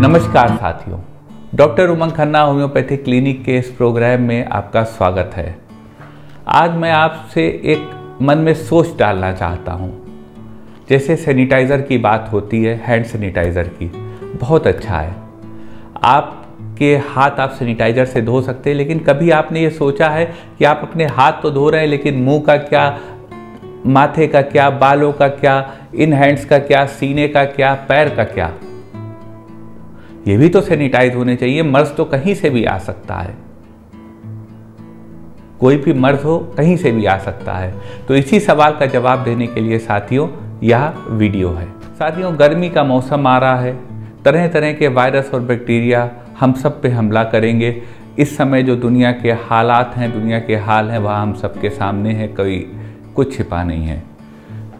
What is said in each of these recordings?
नमस्कार साथियों, doctor Umang Khanna homeopathic clinic के इस प्रोग्राम में आपका स्वागत है। आज मैं आपसे एक मन में सोच डालना चाहता हूँ। जैसे सैनिटाइज़र की बात होती है, हैंड सैनिटाइज़र की, बहुत अच्छा है, आपके हाथ आप सैनिटाइज़र से धो सकते हैं। लेकिन कभी आपने ये सोचा है कि आप अपने हाथ तो धो रहे हैं, लेकिन मुंह का क्या, माथे का क्या, बालों का क्या, इन हैंड्स का क्या, सीने का क्या, पैर का क्या? ये भी तो सैनिटाइज होने चाहिए। मर्ज तो कहीं से भी आ सकता है, कोई भी मर्ज हो कहीं से भी आ सकता है। तो इसी सवाल का जवाब देने के लिए साथियों यह वीडियो है। साथियों, गर्मी का मौसम आ रहा है, तरह तरह के वायरस और बैक्टीरिया हम सब पे हमला करेंगे। इस समय जो दुनिया के हालात हैं, दुनिया के हाल हैं, वह हम सबके सामने है, कोई कुछ छिपा नहीं है।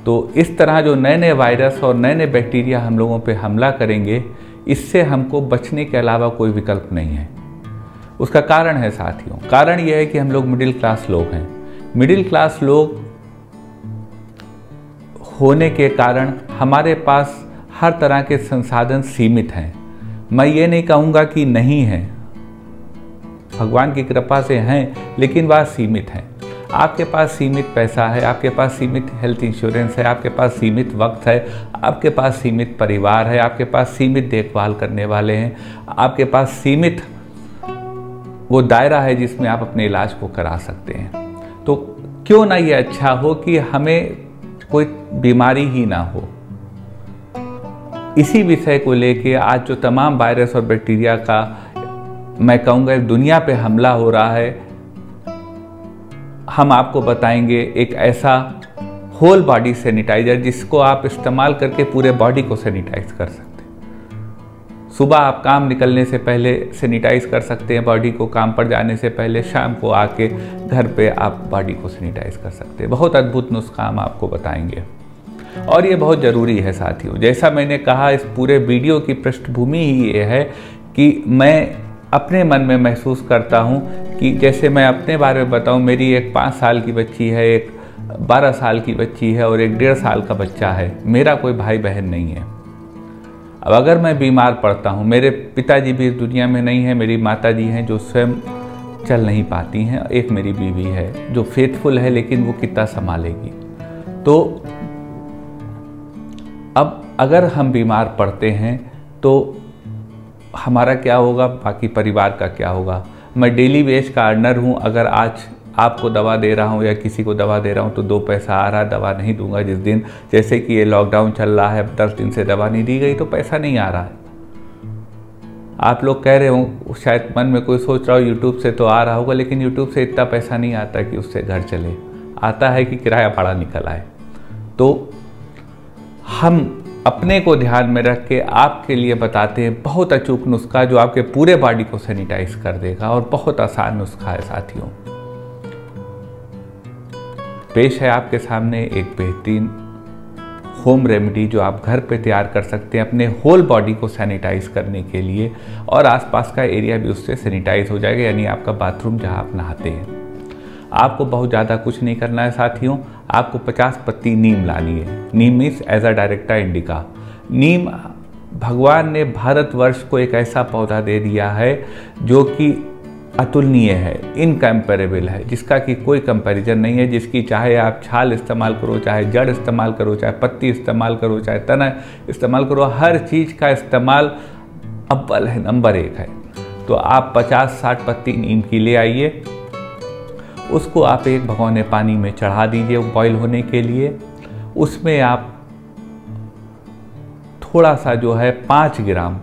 तो इस तरह जो नए नए वायरस और नए नए बैक्टीरिया हम लोगों पे हमला करेंगे, इससे हमको बचने के अलावा कोई विकल्प नहीं है। उसका कारण है साथियों, कारण यह है कि हम लोग मिडिल क्लास लोग हैं। मिडिल क्लास लोग होने के कारण हमारे पास हर तरह के संसाधन सीमित हैं। मैं ये नहीं कहूँगा कि नहीं हैं, भगवान की कृपा से हैं, लेकिन वह सीमित हैं। आपके पास सीमित पैसा है, आपके पास सीमित हेल्थ इंश्योरेंस है, आपके पास सीमित वक्त है, आपके पास सीमित परिवार है, आपके पास सीमित देखभाल करने वाले हैं, आपके पास सीमित वो दायरा है जिसमें आप अपने इलाज को करा सकते हैं। तो क्यों ना ये अच्छा हो कि हमें कोई बीमारी ही ना हो। इसी विषय को लेके आज जो तमाम वायरस और बैक्टीरिया का, मैं कहूँगा, दुनिया पे हमला हो रहा है, हम आपको बताएंगे एक ऐसा होल बॉडी सैनिटाइज़र जिसको आप इस्तेमाल करके पूरे बॉडी को सैनिटाइज कर सकते हैं। सुबह आप काम निकलने से पहले सैनिटाइज कर सकते हैं बॉडी को, काम पर जाने से पहले, शाम को आके घर पे आप बॉडी को सैनिटाइज कर सकते हैं। बहुत अद्भुत नुस्खा हम आपको बताएंगे और ये बहुत ज़रूरी है साथियों। जैसा मैंने कहा, इस पूरे वीडियो की पृष्ठभूमि ही ये है कि मैं अपने मन में महसूस करता हूँ कि जैसे मैं अपने बारे में बताऊँ, मेरी एक 5 साल की बच्ची है, एक 12 साल की बच्ची है और एक 1.5 साल का बच्चा है। मेरा कोई भाई बहन नहीं है। अब अगर मैं बीमार पड़ता हूँ, मेरे पिताजी भी इस दुनिया में नहीं है, मेरी माताजी हैं जो स्वयं चल नहीं पाती हैं, एक मेरी बीवी है जो फेथफुल है, लेकिन वो कितना संभालेगी। तो अब अगर हम बीमार पड़ते हैं तो हमारा क्या होगा, बाकी परिवार का क्या होगा? मैं डेली वेज का अर्नर हूँ। अगर आज आपको दवा दे रहा हूँ या किसी को दवा दे रहा हूँ तो 2 पैसा आ रहा है, दवा नहीं दूंगा जिस दिन, जैसे कि ये लॉकडाउन चल रहा है, 10 दिन से दवा नहीं दी गई तो पैसा नहीं आ रहा है। आप लोग कह रहे हो, शायद मन में कोई सोच रहा हो यूट्यूब से तो आ रहा होगा, लेकिन यूट्यूब से इतना पैसा नहीं आता कि उससे घर चले, आता है कि किराया भाड़ा निकल आए। तो हम अपने को ध्यान में रख के आपके लिए बताते हैं बहुत अचूक नुस्खा जो आपके पूरे बॉडी को सैनिटाइज कर देगा और बहुत आसान नुस्खा है साथियों। पेश है आपके सामने एक बेहतरीन होम रेमेडी जो आप घर पे तैयार कर सकते हैं अपने होल बॉडी को सैनिटाइज करने के लिए, और आसपास का एरिया भी उससे सैनिटाइज हो जाएगा, यानी आपका बाथरूम जहाँ आप नहाते हैं। आपको बहुत ज़्यादा कुछ नहीं करना है साथियों। आपको 50 पत्ती नीम लानी है। नीम मीन्स अजादिरेक्टा इंडिका। नीम भगवान ने भारतवर्ष को एक ऐसा पौधा दे दिया है जो कि अतुलनीय है, इनकम्पेरेबल है, जिसका कि कोई कंपैरिजन नहीं है, जिसकी चाहे आप छाल इस्तेमाल करो, चाहे जड़ इस्तेमाल करो, चाहे पत्ती इस्तेमाल करो, चाहे तना इस्तेमाल करो, हर चीज़ का इस्तेमाल अव्वल है, नंबर 1 है। तो आप 50-60 पत्ती नीम की ले आइए, उसको आप एक भगोने पानी में चढ़ा दीजिए बॉईल होने के लिए। उसमें आप थोड़ा सा जो है 5 ग्राम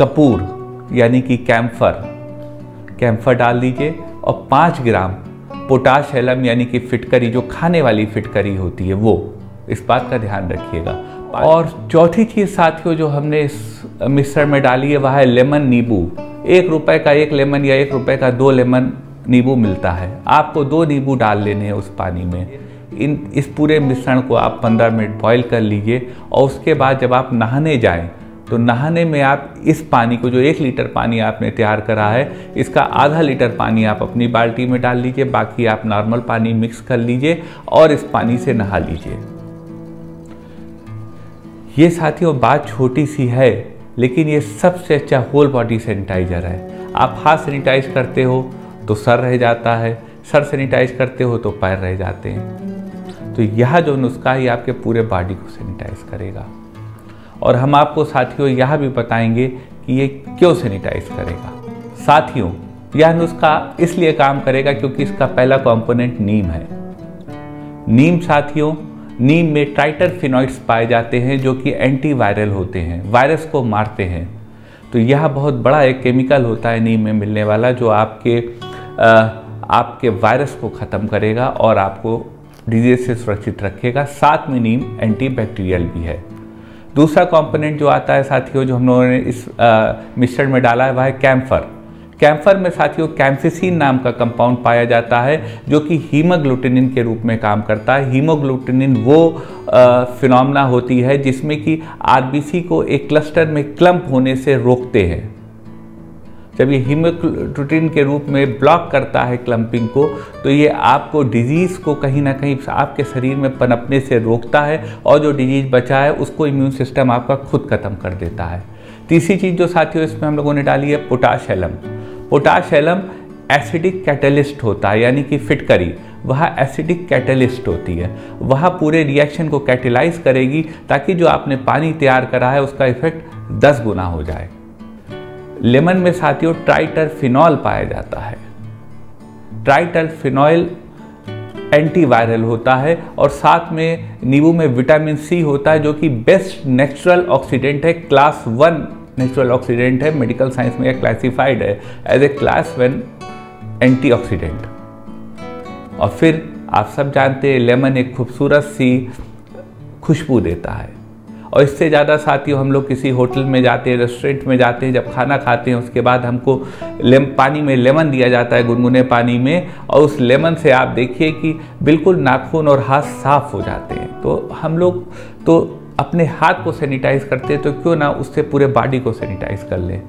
कपूर यानी कि कैम्फर डाल दीजिए और 5 ग्राम पोटाश एलम यानी कि फिटकरी, जो खाने वाली फिटकरी होती है वो, इस बात का ध्यान रखिएगा। और चौथी चीज़ साथियों जो हमने इस मिश्रण में डाली है वह है लेमन नींबू। 1 रुपए का 1 लेमन या 1 रुपए का 2 लेमन नींबू मिलता है। आपको 2 नींबू डाल लेने हैं उस पानी में। इस पूरे मिश्रण को आप 15 मिनट बॉईल कर लीजिए और उसके बाद जब आप नहाने जाएं तो नहाने में आप इस पानी को, जो 1 लीटर पानी आपने तैयार करा है, इसका आधा लीटर पानी आप अपनी बाल्टी में डाल लीजिए, बाकी आप नॉर्मल पानी मिक्स कर लीजिए और इस पानी से नहा लीजिए। ये साथियों बात छोटी सी है, लेकिन ये सबसे अच्छा होल बॉडी सैनिटाइज़र है। आप हाथ सैनिटाइज करते हो तो सर रह जाता है, सर सैनिटाइज करते हो तो पैर रह जाते हैं। तो यह जो नुस्खा है आपके पूरे बॉडी को सैनिटाइज करेगा। और हम आपको साथियों यह भी बताएंगे कि ये क्यों सैनिटाइज करेगा। साथियों यह नुस्खा इसलिए काम करेगा क्योंकि इसका पहला कंपोनेंट नीम है। नीम साथियों, नीम में ट्राइटरफिनॉइड्स पाए जाते हैं जो कि एंटीवायरल होते हैं, वायरस को मारते हैं। तो यह बहुत बड़ा एक केमिकल होता है नीम में मिलने वाला जो आपके वायरस को ख़त्म करेगा और आपको डिजीज से सुरक्षित रखेगा। साथ में नीम एंटीबैक्टीरियल भी है। दूसरा कंपोनेंट जो आता है साथियों जो हम लोगों ने इस मिश्रण में डाला है वह है कैम्फर। कैम्फर में साथियों कैम्फिसिन नाम का कंपाउंड पाया जाता है जो कि हीमोग्लुटिनिन के रूप में काम करता है। हीमोग्लुटिनिन वो फिनोमेना होती है जिसमें कि आरबीसी को एक क्लस्टर में क्लंप होने से रोकते हैं। जब ये हीमोग्लुटिनिन के रूप में ब्लॉक करता है क्लंपिंग को तो ये आपको डिजीज़ को कहीं ना कहीं आपके शरीर में पनपने से रोकता है और जो डिजीज़ बचा है उसको इम्यून सिस्टम आपका खुद ख़त्म कर देता है। तीसरी चीज़ जो साथियों इसमें हम लोगों ने डाली है potash alum. Potash alum acidic catalyst होता है, यानी कि फिटकरी वह एसिडिक कैटलिस्ट होती है। वह पूरे रिएक्शन को कैटलाइज करेगी ताकि जो आपने पानी तैयार करा है उसका इफेक्ट 10 गुना हो जाए। लेमन में साथियों ट्राइटरफिनॉल पाया जाता है। ट्राइटरफिनॉल एंटीवायरल होता है और साथ में नींबू में विटामिन सी होता है जो कि बेस्ट नेचुरल ऑक्सीडेंट है। क्लास 1 नेचुरल ऑक्सीडेंट है, मेडिकल साइंस में यह क्लासिफाइड है एज ए क्लास 1 एंटीऑक्सीडेंट। और फिर आप सब जानते हैं लेमन एक खूबसूरत सी खुशबू देता है। और इससे ज़्यादा साथियों हम लोग किसी होटल में जाते हैं, रेस्टोरेंट में जाते हैं, जब खाना खाते हैं उसके बाद हमको पानी में लेमन दिया जाता है, गुनगुने पानी में, और उस लेमन से आप देखिए कि बिल्कुल नाखून और हाथ साफ हो जाते हैं। तो हम लोग तो अपने हाथ को सैनिटाइज करते हैं तो क्यों ना उससे पूरे बॉडी को सैनिटाइज कर लें।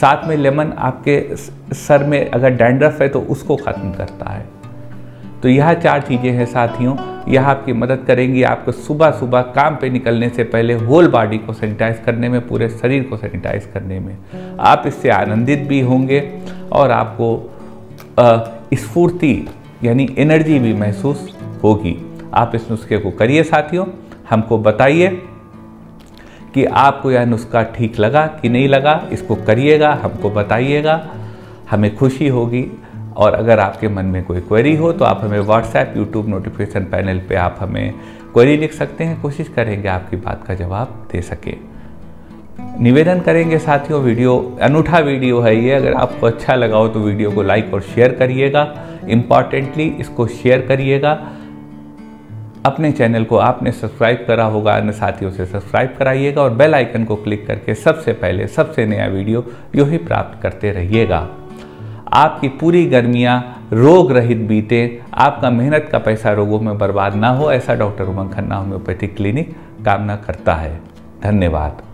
साथ में लेमन आपके सर में अगर डैंड्रफ है तो उसको ख़त्म करता है। तो यह 4 चीज़ें हैं साथियों, यह आपकी मदद करेंगी आपको सुबह सुबह काम पे निकलने से पहले होल बॉडी को सैनिटाइज करने में, पूरे शरीर को सैनिटाइज करने में। आप इससे आनंदित भी होंगे और आपको स्फूर्ति यानी एनर्जी भी महसूस होगी। आप इस नुस्खे को करिए साथियों, हमको बताइए कि आपको यह नुस्खा ठीक लगा कि नहीं लगा। इसको करिएगा, हमको बताइएगा, हमें खुशी होगी। और अगर आपके मन में कोई क्वेरी हो तो आप हमें व्हाट्सएप, यूट्यूब नोटिफिकेशन पैनल पे आप हमें क्वेरी लिख सकते हैं, कोशिश करेंगे आपकी बात का जवाब दे सके, निवेदन करेंगे साथियों। वीडियो अनूठा वीडियो है ये, अगर आपको अच्छा लगा हो तो वीडियो को लाइक और शेयर करिएगा। इम्पॉर्टेंटली इसको शेयर करिएगा। अपने चैनल को आपने सब्सक्राइब करा होगा, अन्य साथियों से सब्सक्राइब कराइएगा और बेल आइकन को क्लिक करके सबसे पहले सबसे नया वीडियो यूं ही प्राप्त करते रहिएगा। आपकी पूरी गर्मियां रोग रहित बीते, आपका मेहनत का पैसा रोगों में बर्बाद ना हो, ऐसा doctor Umang Khanna homeopathic clinic कामना करता है। धन्यवाद।